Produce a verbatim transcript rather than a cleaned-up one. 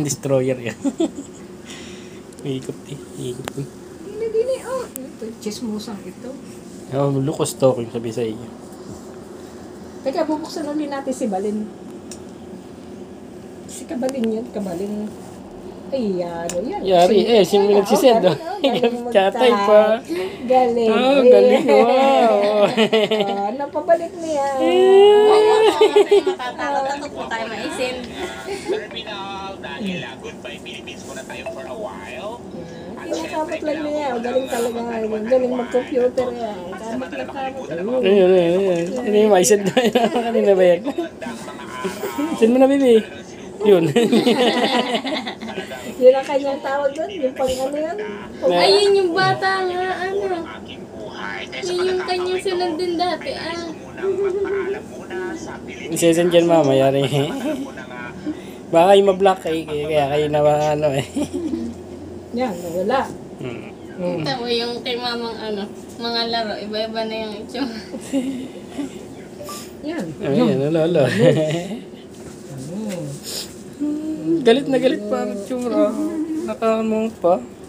destroyer ya. Ikot eh, ikot eh. Hindi, hindi, oh, ito, chismosang ito. Oh, lukos to, yung sabi sa iyo. Teka, bubuksan ulit natin si Balin. Si Kabalin yan, Kabalin. Ay, ano yan. Yari, si, eh, sino nagsisend? Oh, katay pa. Galing. Oh, galing. Wow. Oh, napabalik na yan. Matatatakot po tayo maisin. Terminal, dahil goodbye Philippines muna tayo for a while. Kinakabot lang na yan. Galing talaga. Galing mag-computer yan. Kamot na kamot. Ayun, ayun, ayun. Ano yung maisend na yan? Kanina ba yan? Send mo na, baby. Yun. Yun ang kanyang tawag doon, yung pang-ano yan. Ayun yung bata nga, ano. Yun yung kanyang sunod din dati, ah. Isesend yan mamaya rin. Baka kayo ma-block kayo, kaya kayo na ano eh. Yan, nawala. Ito mo yung kay mamang ano, mga laro, iba-iba na yung itsyo. Yan. Ayun, nalala. Galit na galit pa ang tsura. Nakakamot pa.